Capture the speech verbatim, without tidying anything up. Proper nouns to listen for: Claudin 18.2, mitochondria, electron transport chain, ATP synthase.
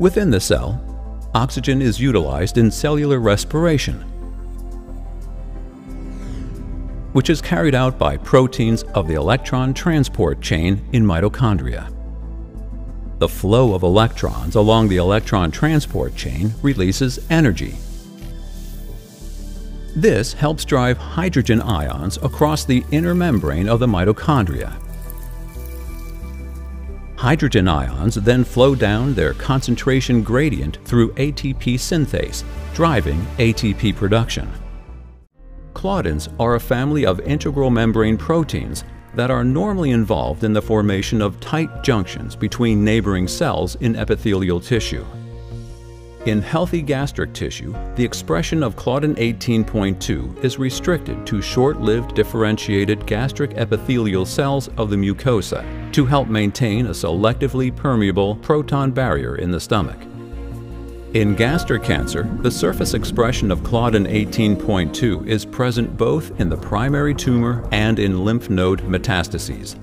Within the cell, oxygen is utilized in cellular respiration, which is carried out by proteins of the electron transport chain in mitochondria. The flow of electrons along the electron transport chain releases energy. This helps drive hydrogen ions across the inner membrane of the mitochondria. Hydrogen ions then flow down their concentration gradient through A T P synthase, driving A T P production. Claudins are a family of integral membrane proteins that are normally involved in the formation of tight junctions between neighboring cells in epithelial tissue. In healthy gastric tissue, the expression of Claudin eighteen point two is restricted to short-lived differentiated gastric epithelial cells of the mucosa to help maintain a selectively permeable proton barrier in the stomach. In gastric cancer, the surface expression of Claudin eighteen point two is present both in the primary tumor and in lymph node metastases.